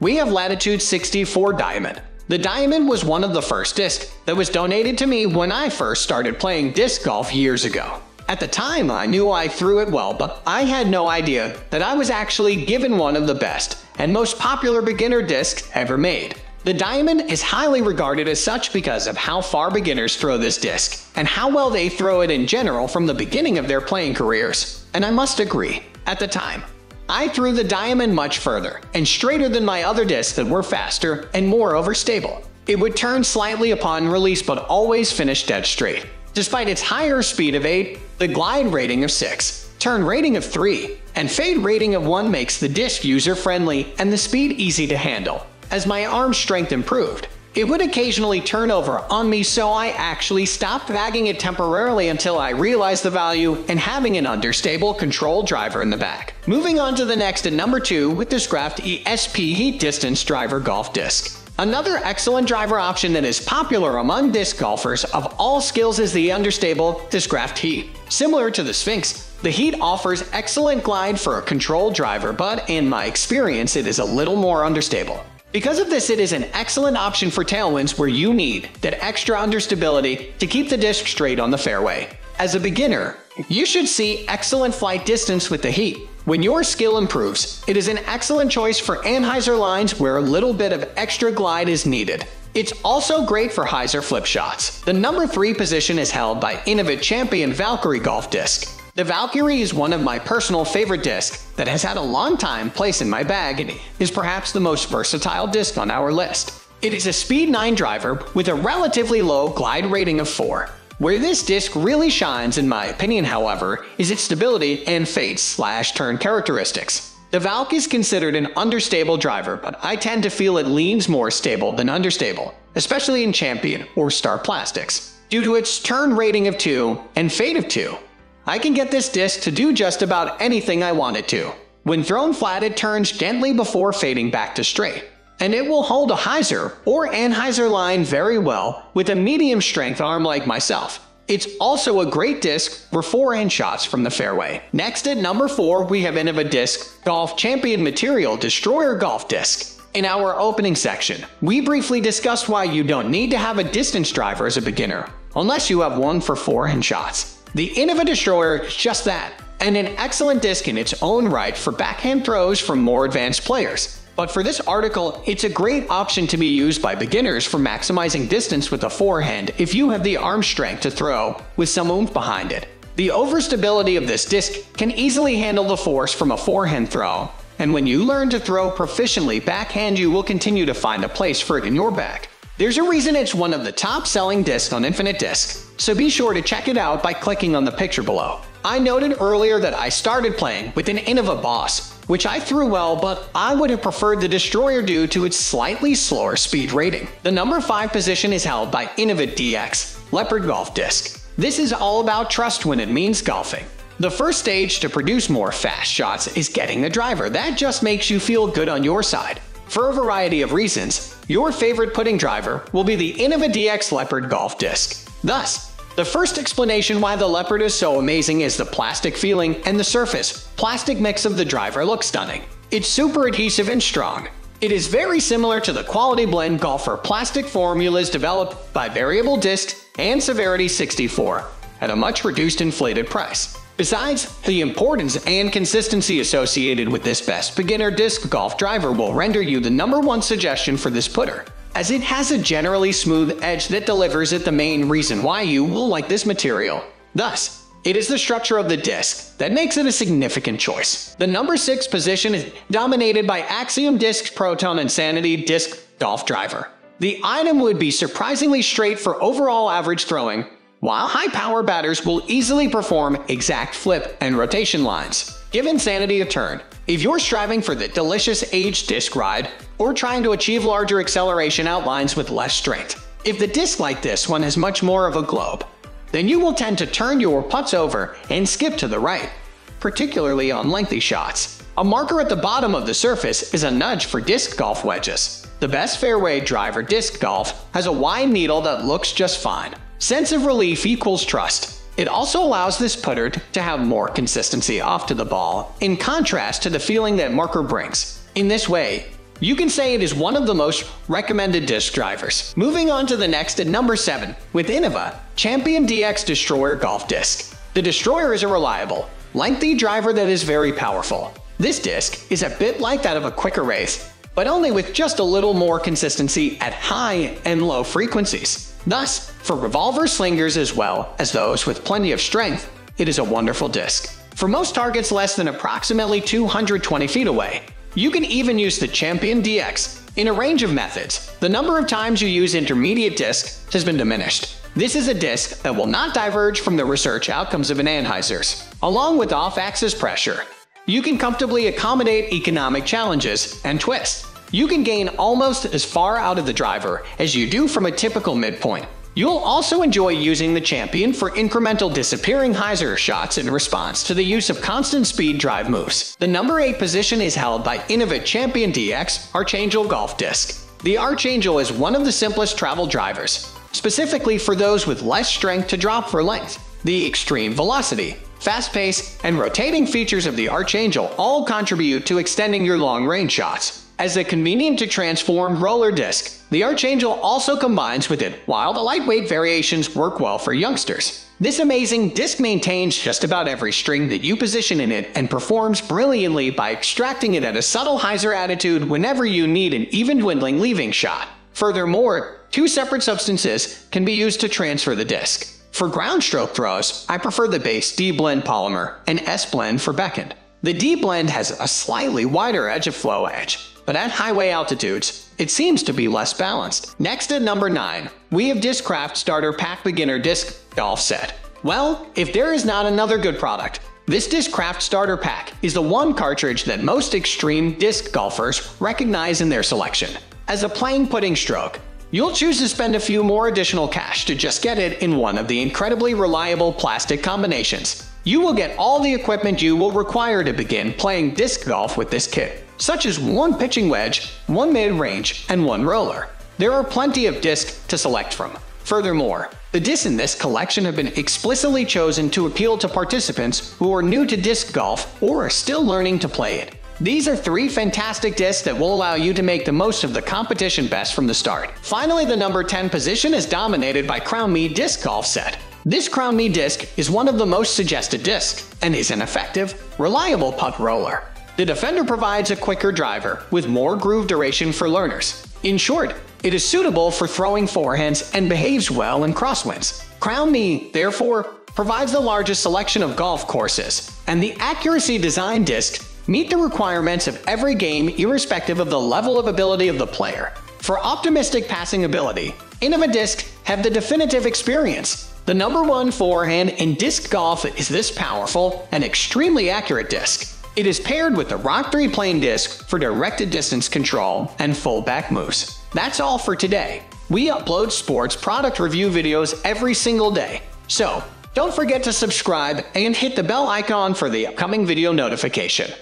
we have Latitude 64 Diamond. The Diamond was one of the first discs that was donated to me when I first started playing disc golf years ago. At the time, I knew I threw it well, but I had no idea that I was actually given one of the best and most popular beginner discs ever made. The Diamond is highly regarded as such because of how far beginners throw this disc and how well they throw it in general from the beginning of their playing careers. And I must agree, at the time, I threw the Diamond much further and straighter than my other discs that were faster and moreover stable. It would turn slightly upon release but always finished dead straight. Despite its higher speed of 8, the glide rating of 6, turn rating of 3, and fade rating of 1 makes the disc user-friendly and the speed easy to handle. As my arm strength improved, it would occasionally turn over on me, so I actually stopped bagging it temporarily until I realized the value in having an understable control driver in the back. Moving on to the next at number 2 with Discraft ESP Heat Distance Driver Golf Disc. Another excellent driver option that is popular among disc golfers of all skills is the understable Discraft Heat. Similar to the Sphinx, the Heat offers excellent glide for a control driver, but in my experience it is a little more understable. Because of this, it is an excellent option for tailwinds where you need that extra understability to keep the disc straight on the fairway. As a beginner, you should see excellent flight distance with the Heat. When your skill improves, it is an excellent choice for anhyzer lines where a little bit of extra glide is needed. It's also great for hyzer flip shots. The number 3 position is held by Innova Champion Valkyrie Golf Disc. The Valkyrie is one of my personal favorite discs that has had a long time place in my bag and is perhaps the most versatile disc on our list. It is a Speed 9 driver with a relatively low glide rating of 4. Where this disc really shines, in my opinion, however, is its stability and fade/turn characteristics. The Valk is considered an understable driver, but I tend to feel it leans more stable than understable, especially in Champion or Star Plastics. Due to its turn rating of 2 and fade of 2, I can get this disc to do just about anything I want it to. When thrown flat, it turns gently before fading back to straight, and it will hold a hyzer or anhyzer line very well with a medium strength arm like myself. It's also a great disc for forehand shots from the fairway. Next at number 4, we have Innova Disc Golf Champion Material Destroyer Golf Disc. In our opening section, we briefly discussed why you don't need to have a distance driver as a beginner, unless you have one for forehand shots. The Innova Destroyer is just that, and an excellent disc in its own right for backhand throws from more advanced players. But for this article, it's a great option to be used by beginners for maximizing distance with the forehand if you have the arm strength to throw with some oomph behind it. The overstability of this disc can easily handle the force from a forehand throw, and when you learn to throw proficiently backhand, you will continue to find a place for it in your bag. There's a reason it's one of the top-selling discs on Infinite Disc, so be sure to check it out by clicking on the picture below. I noted earlier that I started playing with an Innova Boss, which I threw well, but I would have preferred the Destroyer due to its slightly slower speed rating. The number 5 position is held by Innova DX Leopard Golf Disc. This is all about trust when it means golfing. The first stage to produce more fast shots is getting the driver that just makes you feel good on your side. For a variety of reasons, your favorite putting driver will be the Innova DX Leopard Golf Disc. Thus, the first explanation why the Leopard is so amazing is the plastic feeling and the surface plastic mix of the driver looks stunning. It's super adhesive and strong. It is very similar to the quality blend golfer plastic formulas developed by Variable Discs and Severity 64 at a much reduced inflated price. Besides, the importance and consistency associated with this best beginner disc golf driver will render you the number 1 suggestion for this putter, as it has a generally smooth edge that delivers it the main reason why you will like this material. Thus, it is the structure of the disc that makes it a significant choice. The number 6 position is dominated by Axiom Discs Proton Insanity Disc Golf Driver. The item would be surprisingly straight for overall average throwing, while high-power batters will easily perform exact flip and rotation lines. Give Insanity a turn, If you're striving for the delicious aged disc ride, or trying to achieve larger acceleration outlines with less strength, if the disc like this one has much more of a globe, then you will tend to turn your putts over and skip to the right, particularly on lengthy shots. A marker at the bottom of the surface is a nudge for disc golf wedges. The best fairway driver disc golf has a wide needle that looks just fine. Sense of relief equals trust. It also allows this putter to have more consistency off to the ball, in contrast to the feeling that marker brings. In this way, you can say it is one of the most recommended disc drivers. Moving on to the next at number 7, with Innova, Champion DX Destroyer Golf Disc. The Destroyer is a reliable, lengthy driver that is very powerful. This disc is a bit like that of a quicker race, but only with just a little more consistency at high and low frequencies. Thus, for revolver slingers as well as those with plenty of strength, it is a wonderful disc. For most targets less than approximately 220 feet away, you can even use the Champion DX in a range of methods. The number of times you use intermediate discs has been diminished. This is a disc that will not diverge from the research outcomes of an Anheuser's. Along with off-axis pressure, you can comfortably accommodate economic challenges and twists. You can gain almost as far out of the driver as you do from a typical midpoint. You'll also enjoy using the Champion for incremental disappearing hyzer shots in response to the use of constant speed drive moves. The number 8 position is held by Innova Champion DX Archangel Golf Disc. The Archangel is one of the simplest travel drivers, specifically for those with less strength to drop for length. The extreme velocity, fast pace, and rotating features of the Archangel all contribute to extending your long-range shots. As a convenient-to-transform roller disc, the Archangel also combines with it, while the lightweight variations work well for youngsters. This amazing disc maintains just about every string that you position in it and performs brilliantly by extracting it at a subtle hyzer attitude whenever you need an even-dwindling leaving shot. Furthermore, 2 separate substances can be used to transfer the disc. For ground stroke throws, I prefer the base D-Blend polymer and S-Blend for beckoned. The D-Blend has a slightly wider edge of flow edge, but at highway altitudes, it seems to be less balanced. Next at number 9, we have Discraft Starter Pack Beginner Disc Golf Set. Well, if there is not another good product, this Discraft Starter Pack is the one cartridge that most extreme disc golfers recognize in their selection. As a plain putting stroke, you'll choose to spend a few more additional cash to just get it in one of the incredibly reliable plastic combinations. You will get all the equipment you will require to begin playing disc golf with this kit, such as 1 pitching wedge, 1 mid-range, and 1 roller. There are plenty of discs to select from. Furthermore, the discs in this collection have been explicitly chosen to appeal to participants who are new to disc golf or are still learning to play it. These are 3 fantastic discs that will allow you to make the most of the competition best from the start. Finally, the number 10 position is dominated by Crown Me Disc Golf Set. This Crown Me disc is one of the most suggested discs and is an effective, reliable putt roller. The Defender provides a quicker driver with more groove duration for learners. In short, it is suitable for throwing forehands and behaves well in crosswinds. Crown Me, therefore, provides the largest selection of golf courses, and the accuracy design discs meet the requirements of every game irrespective of the level of ability of the player. For optimistic passing ability, Innova Discs have the definitive experience. The number 1 forehand in disc golf is this powerful and extremely accurate disc. It is paired with the Rock 3 Plane Disc for directed distance control and full back moves. That's all for today. We upload sports product review videos every single day, so don't forget to subscribe and hit the bell icon for the upcoming video notification.